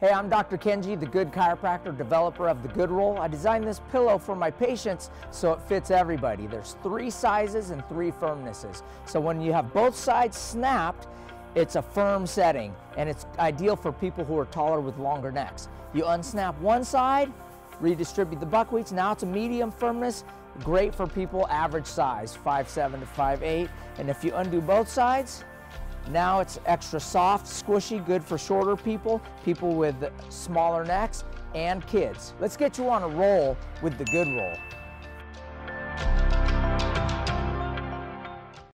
Hey, I'm Dr. Kenji, the Good Chiropractor, developer of The Good Roll. I designed this pillow for my patients so it fits everybody. There's 3 sizes and 3 firmnesses. So when you have both sides snapped, it's a firm setting, and it's ideal for people who are taller with longer necks. You unsnap one side, redistribute the buckwheats, now it's a medium firmness, great for people average size, 5'7" to 5'8". And if you undo both sides, now it's extra soft, squishy, good for shorter people, people with smaller necks, and kids. Let's get you on a roll with The Good Roll.